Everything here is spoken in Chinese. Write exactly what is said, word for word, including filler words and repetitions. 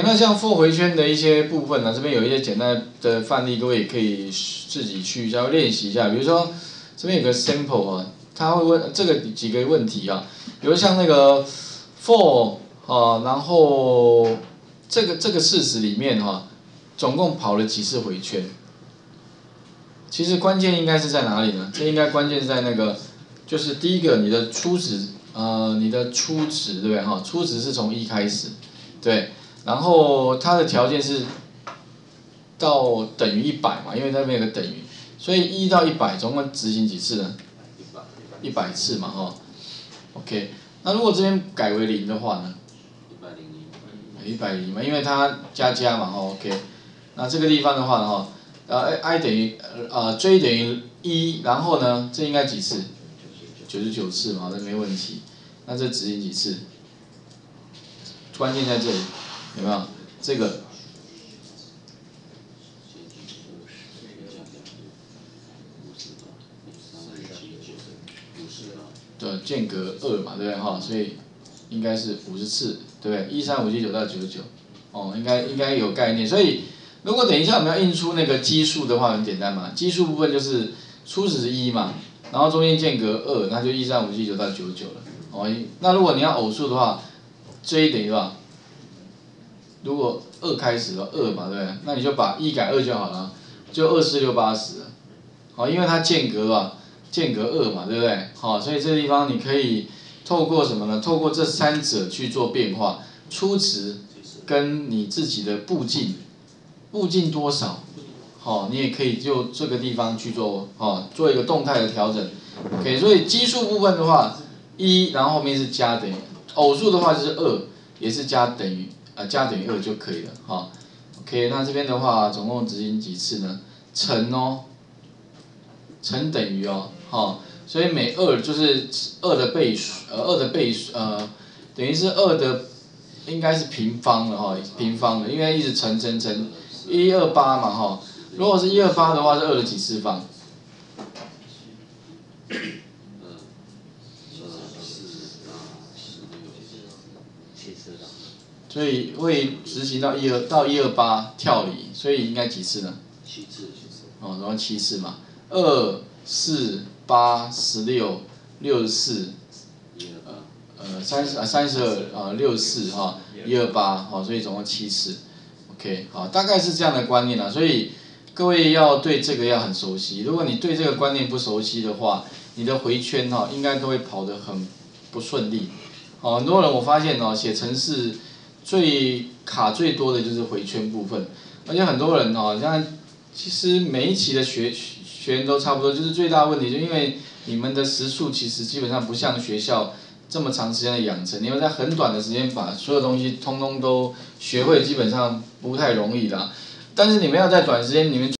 那像for回圈的一些部分呢、啊，这边有一些简单的范例，各位也可以自己去稍微练习一下。比如说这边有个 sample 啊，他会问这个几个问题啊，比如像那个 for 啊，然后这个这个式子里面哈、啊，总共跑了几次回圈？其实关键应该是在哪里呢？这应该关键在那个，就是第一个你的初值，呃，你的初值对不对哈？初值是从一开始，对。 然后它的条件是到等于一百嘛，因为那边有个等于，所以一到一百总共执行几次呢？ 一百 一百次嘛，哈、哦。OK， 那如果这边改为零的话呢？ 一百零一 一百零一嘛，因为它加加嘛，哈、哦。OK， 那这个地方的话呢，哈，呃 ，i 等于呃 j 等于一，然后呢，这应该几次？ 九十九次嘛，那没问题。那这执行几次？关键在这里。 有没有这个？对，间隔二嘛，对不对哈？所以应该是五十次，对不对？一三五七九到九十九，哦，应该应该有概念。所以如果等一下我们要印出那个基数的话，很简单嘛。基数部分就是初始是一嘛，然后中间间隔二，那就一三五七九到九十九了。哦，那如果你要偶数的话 ，j 等于多少？ 如果二开始了，二嘛，对不对？那你就把一改二就好了，就二四六八十，好，因为它间隔啊，间隔二嘛，对不对？好，所以这地方你可以透过什么呢？透过这三者去做变化，初值跟你自己的步进，步进多少，好，你也可以就这个地方去做，好，做一个动态的调整。OK， 所以基数部分的话，一，然后后面是加等于，偶数的话就是二，也是加等于。 啊，加等于二就可以了，哈、哦。OK， 那这边的话，总共执行几次呢？乘哦，乘等于哦，哈、哦，所以每二就是二的倍数，呃，二的倍数，呃，等于是二的，应该是平方了哈、哦，平方了，因为一直乘乘乘，一二八嘛哈、哦。如果是一二八的话，是二的几次方？所以会执行到一二到一二八跳离，所以应该几次呢？七次，哦，然后七次嘛，二四八十六六四，呃三十啊三十二啊六四哈一二八哈，所以总共七次 ，OK 好，大概是这样的观念啦，所以各位要对这个要很熟悉，如果你对这个观念不熟悉的话，你的回圈哈、哦、应该都会跑得很不顺利，哦，很多人我发现哦写程式。 最卡最多的就是回圈部分，而且很多人哦，像其实每一期的学学员都差不多，就是最大问题就因为你们的时数其实基本上不像学校这么长时间的养成，你要在很短的时间把所有东西通通都学会，基本上不太容易啦。但是你们要在短时间里面。